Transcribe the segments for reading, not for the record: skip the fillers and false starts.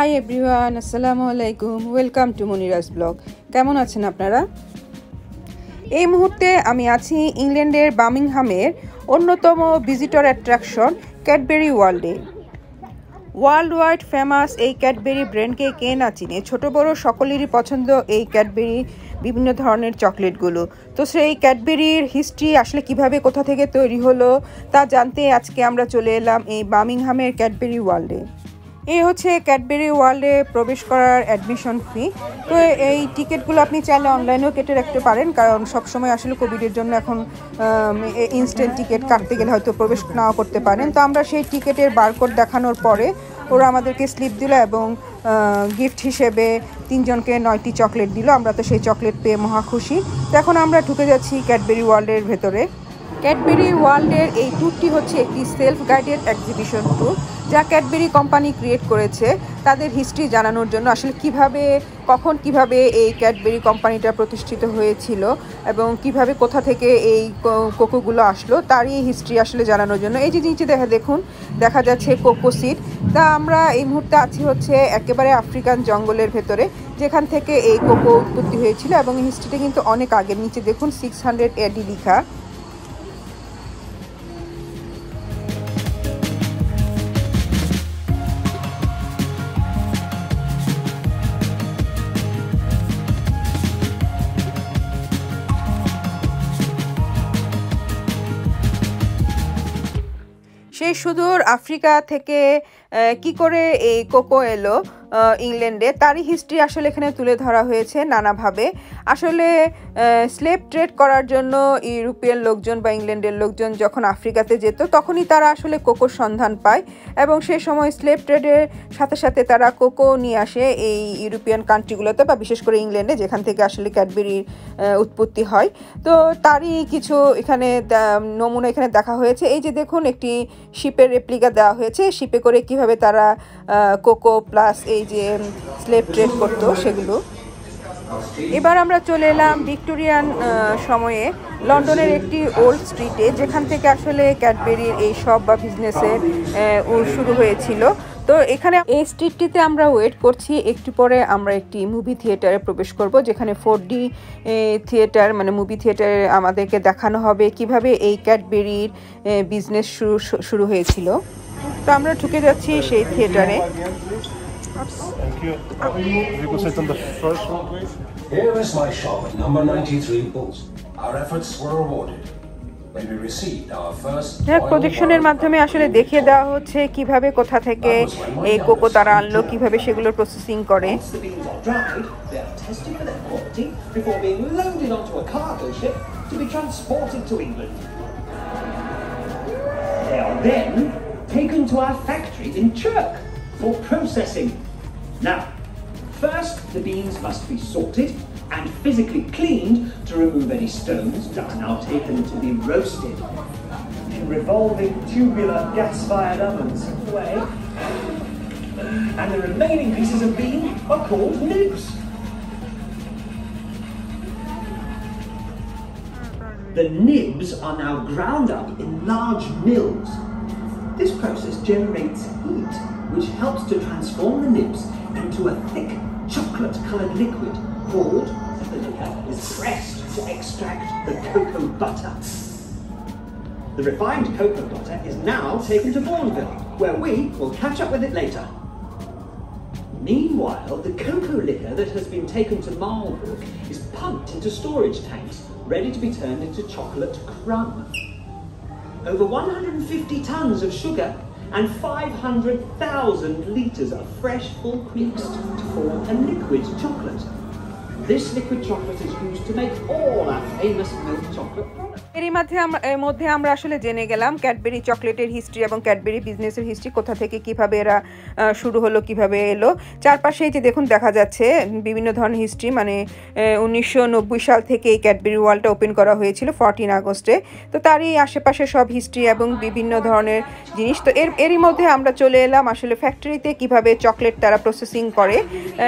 Hi everyone, Assalamualaikum. Welcome to Munira's blog. কেমন আছেন আপনারা? এই মুহূর্তে আমি আছি ইংল্যান্ডের বার্মিংহামের অন্যতম ভিজিটর অ্যাট্রাকশন ক্যাডবেরি ওয়ার্ল্ডে। ওয়ার্ল্ড ওয়াইড ফেমাস এই ক্যাডবেরি ব্র্যান্ডকে কে না চিনে? ছোট বড় সকলেরই পছন্দ এই ক্যাডবেরি বিভিন্ন ধরনের চকলেটগুলো। তো সেই ক্যাডবেরির হিস্ট্রি আসলে কিভাবে কোথা থেকে তৈরি হলো তা জানতে আজকে আমরা চলে এলাম এই বার্মিংহামের ক্যাডবেরি ওয়ার্ল্ডে। এই হচ্ছে ক্যাডবেরি ওয়ার্ল্ডে প্রবেশ করার অ্যাডমিশন ফি। তো এই টিকিটগুলো আপনি চাইলে অনলাইনেও কেটে রাখতে পারেন, কারণ সবসময় আসলে কোভিডের জন্য এখন ইনস্ট্যান্ট টিকিট কাটতে গেলে হয়তো প্রবেশ নাও করতে পারেন। তো আমরা সেই টিকিটের বারকোড দেখানোর পরে ওরা আমাদেরকে স্লিপ দিল এবং গিফট হিসেবে তিনজনকে 9টি চকলেট দিল। আমরা তো সেই চকলেট পেয়ে মহা খুশি। তো এখন আমরা ঢুকে যাচ্ছি ক্যাডবেরি ওয়ার্ল্ডের ভেতরে। ক্যাডবেরি ওয়ার্ল্ডের এই ট্যুরটি হচ্ছে একটি সেলফ গাইডেড এক্সিবিশন ট্যুর, যা ক্যাডবেরি কোম্পানি ক্রিয়েট করেছে তাদের হিস্ট্রি জানানোর জন্য। আসলে কিভাবে কখন কিভাবে এই ক্যাডবেরি কোম্পানিটা প্রতিষ্ঠিত হয়েছিল এবং কিভাবে কোথা থেকে এই কোকোগুলো আসলো তারই হিস্ট্রি আসলে জানানোর জন্য। এই যে নিচে দেখা যাচ্ছে কোকো সিড। তা আমরা এই মুহূর্তে আছি হচ্ছে একেবারে আফ্রিকান জঙ্গলের ভেতরে, যেখান থেকে এই কোকো উৎপত্তি হয়েছিল এবং হিস্ট্রিটা কিন্তু অনেক আগে। নিচে দেখুন 600 AD লেখা। সেই সুদূর আফ্রিকা থেকে কি করে এই কোকো এলো ইংল্যান্ডে তারই হিস্ট্রি আসলে এখানে তুলে ধরা হয়েছে নানাভাবে। আসলে স্লেভ ট্রেড করার জন্য ইউরোপিয়ান লোকজন বা ইংল্যান্ডের লোকজন যখন আফ্রিকাতে যেত তখনই তারা আসলে কোকোর সন্ধান পায় এবং সেই সময় স্লেভ ট্রেডের সাথে সাথে তারা কোকো নিয়ে আসে এই ইউরোপিয়ান কান্ট্রিগুলোতে, বা বিশেষ করে ইংল্যান্ডে, যেখান থেকে আসলে ক্যাডবেরির উৎপত্তি হয়। তো তারই কিছু এখানে নমুনা এখানে দেখা হয়েছে। এই যে দেখুন একটি শিপের রেপ্লিকা দেওয়া হয়েছে, শিপে করে কীভাবে তারা কোকো প্লাস এই যে স্লেভ ট্রেড করতো সেগুলো। এবার আমরা চলে এলাম ভিক্টোরিয়ান সময়ে লন্ডনের একটি ওল্ড স্ট্রিটে, যেখান থেকে আসলে ক্যাডবেরির এই শপ বা বিজনেসের শুরু হয়েছিল। তো এখানে এই স্ট্রিটটিতে আমরা ওয়েট করছি, একটু পরে আমরা একটি মুভি থিয়েটারে প্রবেশ করব, যেখানে 4D থিয়েটার মানে মুভি থিয়েটারে আমাদেরকে দেখানো হবে কিভাবে এই ক্যাডবেরির বিজনেস শুরু হয়েছিল। তো আমরা ঢুকে যাচ্ছি সেই থিয়েটারে। Thank you. You can sit on the first floor, please. Here is my shop at number 93 Bulls. Our efforts were rewarded. প্রজেকশনের মাধ্যমে আসলে দেখিয়ে দেওয়া হচ্ছে কিভাবে কোথা থেকে এই কোকো তারা আনলো, কিভাবে সেগুলোর প্রসেসিং করে। They are then taken to our factories in Chirk for processing. Now, first the beans must be sorted and physically cleaned to remove any stones that are now taken to be roasted in revolving tubular gas-fired ovens. And the remaining pieces of bean are called nukes. The nibs are now ground up in large mills. This process generates heat, which helps to transform the nibs into a thick chocolate-coloured liquid called the liquor is pressed to extract the cocoa butter. The refined cocoa butter is now taken to Bournville, where we will catch up with it later. Meanwhile, the cocoa liquor that has been taken to Marlbrook is pumped into storage tanks, ready to be turned into chocolate crumb. Over 150 tons of sugar and 500,000 litres of fresh milk mixed to form a liquid chocolate. This liquid chocolate is used to make all our famous milk chocolate products. এর মধ্যে আমরা আসলে জেনে গেলাম Cadbury চকলেটের history এবং Cadbury বিজনেসের history, কোথা থেকে কিভাবে এরা শুরু হলো, কিভাবে এলো। চারপাশে যে দেখুন দেখা যাচ্ছে বিভিন্ন ধরনের হিস্ট্রি, মানে 1990 সাল থেকে এই ক্যাডবেরি ওয়ার্ল্ডটা ওপেন করা হয়েছিল 14 আগস্টে। তো তারই আশেপাশে সব হিস্ট্রি এবং বিভিন্ন ধরনের জিনিস। তো এরই মধ্যে আমরা চলে এলাম আসলে ফ্যাক্টরিতে কিভাবে চকলেট তারা প্রসেসিং করে।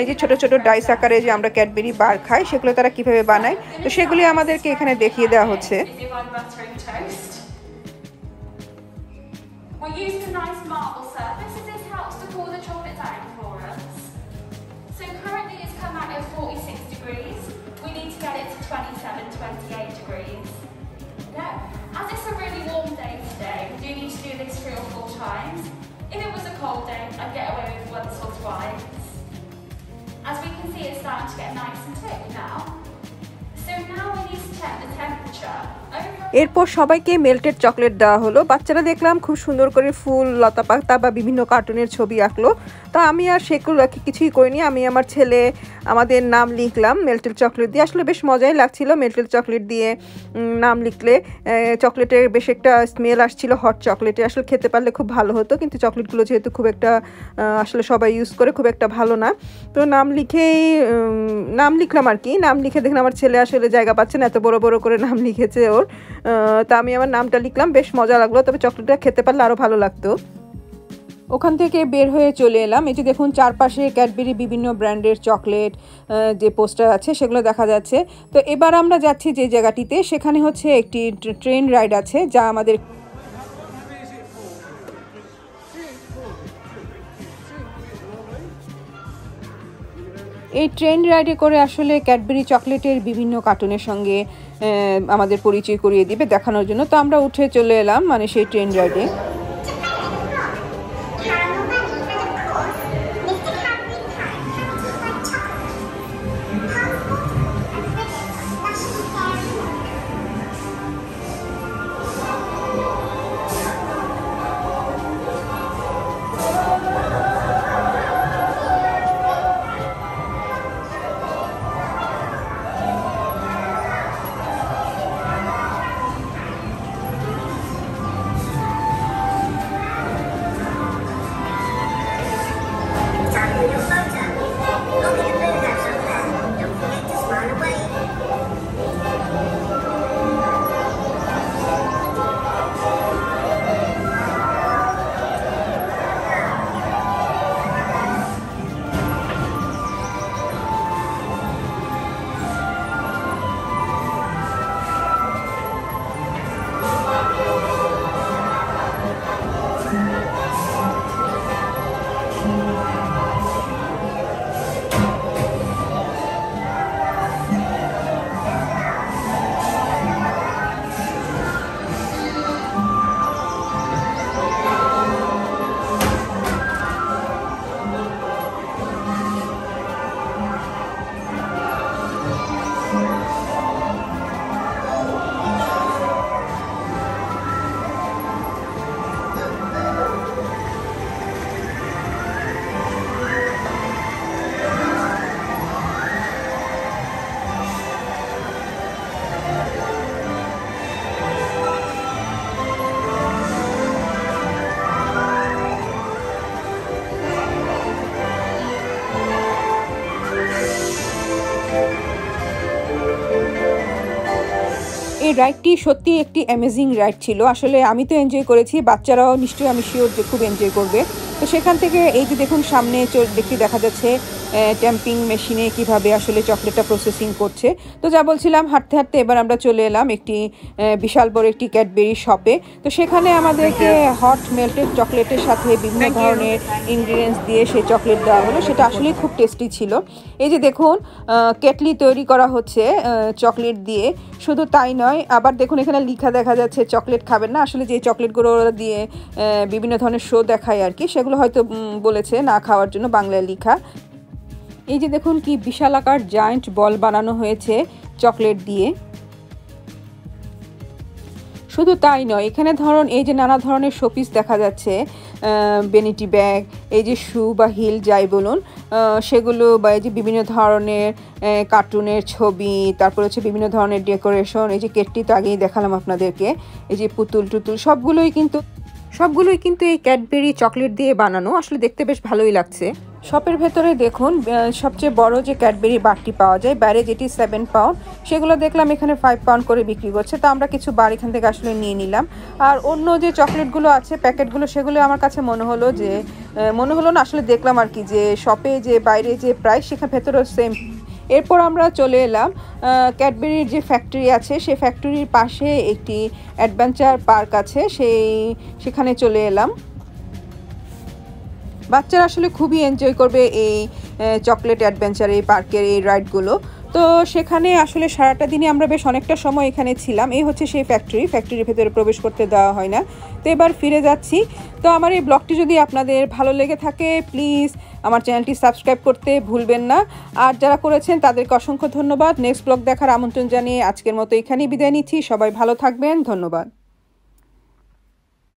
এই যে ছোট ছোট ডাইস আকারে যে আমরা ক্যাডবেরি বার খাই সেগুলো তারা কিভাবে বানায়, তো সেগুলি আমাদেরকে এখানে দেখিয়ে দেওয়া হচ্ছে। We use a nice marble surface as this helps to pour the chocolate down for us. times. If it was a cold day, I'd get away with once or twice. As we can see, it's starting to get nice and thick now. So now we need to check the temperature. এরপর সবাইকে melted chocolate দেওয়া হলো। বাচ্চারা দেখলাম খুব সুন্দর করে ফুল, লতাপাতা বা বিভিন্ন কার্টুনের ছবি আঁকলো। তো আমি আর সেগুলো কিছুই করিনি, আমি আমার ছেলে আমাদের নাম লিখলাম মেল্টেড চকলেট দিয়ে। আসলে বেশ মজাই লাগছিল মেল্টেড চকলেট দিয়ে নাম লিখলে। চকলেটের বেশ একটা স্মেল আসছিল হট চকলেটে, আসলে খেতে পারলে খুব ভালো হতো, কিন্তু চকলেটগুলো যেহেতু খুব একটা আসলে সবাই ইউজ করে খুব একটা ভালো না, তো নাম লিখলাম আর কি। নাম লিখে দেখলাম আমার ছেলে আসলে জায়গা পাচ্ছে না, এত বড় বড় করে নাম লিখেছে ওর। তা আমি আমার নামটা লিখলাম, বেশ মজা লাগলো, তবে চকলেটটা খেতে পারলে আরও ভালো লাগতো। ওখান থেকে বের হয়ে চলে এলাম। এই যে দেখুন চারপাশে ক্যাডবেরি বিভিন্ন ব্র্যান্ডের চকলেট যে পোস্টার আছে সেগুলো দেখা যাচ্ছে। তো এবার আমরা যাচ্ছি যে জায়গাটিতে, সেখানে হচ্ছে একটি ট্রেন রাইড আছে, যা আমাদের এই ট্রেন রাইডে করে আসলে ক্যাডবেরি চকলেটের বিভিন্ন কার্টুনের সঙ্গে আমাদের পরিচয় করিয়ে দিবে দেখানোর জন্য। তো আমরা উঠে চলে এলাম মানে সেই ট্রেন রাইডে। এই রাইডটি সত্যি একটি অ্যামেজিং রাইড ছিল, আসলে আমি তো এনজয় করেছি, বাচ্চারাও নিশ্চয়ই আমি শিওর যে খুব এনজয় করবে। তো সেখান থেকে এই যে দেখুন সামনে দেখতে দেখা যাচ্ছে ট্যাম্পিং মেশিনে কিভাবে আসলে চকলেটটা প্রসেসিং করছে। তো যা বলছিলাম, হাঁটতে হাঁটতে এবার আমরা চলে এলাম একটি বিশাল বড় একটি ক্যাডবেরি শপে। তো সেখানে আমাদেরকে হট মেল্টেড চকলেটের সাথে বিভিন্ন ধরনের ইনগ্রিডিয়েন্টস দিয়ে সেই চকলেট দেওয়া হলো, সেটা আসলেই খুব টেস্টি ছিল। এই যে দেখুন কেটলি তৈরি করা হচ্ছে চকলেট দিয়ে। শুধু তাই নয়, আবার দেখুন এখানে লেখা দেখা যাচ্ছে চকলেট খাবেন না, আসলে যে চকলেটগুলো ওরা দিয়ে বিভিন্ন ধরনের শো দেখায় আর কি, সেগুলো হয়তো বলেছে না খাওয়ার জন্য, বাংলায় লেখা। এই যে দেখুন কি বিশাল আকার জায়ান্ট বল বানানো হয়েছে চকলেট দিয়ে। শুধু তাই নয়, এখানে ধরুন এই যে নানা ধরনের শোপিস দেখা যাচ্ছে, বেনিটি ব্যাগ, এই যে শু বা হিল যাই বলুন সেগুলো, বা এই যে বিভিন্ন ধরনের কার্টুনের ছবি, তারপর হচ্ছে বিভিন্ন ধরনের ডেকোরেশন। এই যে কেটটি তো আগেই দেখালাম আপনাদেরকে, এই যে পুতুল টুতুল সবগুলোই কিন্তু এই ক্যাডবেরি চকলেট দিয়ে বানানো, আসলে দেখতে বেশ ভালোই লাগছে। শপের ভেতরে দেখুন সবচেয়ে বড় যে ক্যাডবেরি বারটি পাওয়া যায়, বাইরে যেটি 7 পাউন্ড, সেগুলো দেখলাম এখানে 5 পাউন্ড করে বিক্রি করছে। তো আমরা কিছু বার এখান থেকে আসলে নিয়ে নিলাম। আর অন্য যে চকলেটগুলো আছে প্যাকেটগুলো, সেগুলো আমার কাছে মনে হলো না আসলে দেখলাম আর কি, যে শপে যে বাইরে যে প্রাইস সেখানে ভেতরেও সেম। এরপর আমরা চলে এলাম ক্যাডবেরির যে ফ্যাক্টরি আছে, সেই ফ্যাক্টরির পাশে একটি অ্যাডভেঞ্চার পার্ক আছে, সেখানে চলে এলাম। বাচ্চারা আসলে খুবই এনজয় করবে এই চকলেট অ্যাডভেঞ্চার, এই পার্কের এই রাইডগুলো। তো সেখানে আসলে সারাটা দিনে আমরা বেশ অনেকটা সময় এখানে ছিলাম। এই হচ্ছে সেই ফ্যাক্টরি, ফ্যাক্টরির ভেতরে প্রবেশ করতে দেওয়া হয় না। তো এবার ফিরে যাচ্ছি। তো আমার এই ব্লগটি যদি আপনাদের ভালো লেগে থাকে প্লিজ আমার চ্যানেলটি সাবস্ক্রাইব করতে ভুলবেন না। আর যারা করেছেন তাদেরকে অসংখ্য ধন্যবাদ। নেক্সট ব্লগ দেখার আমন্ত্রণ জানিয়ে আজকের মতো এখানেই বিদায় নিচ্ছি। সবাই ভালো থাকবেন, ধন্যবাদ।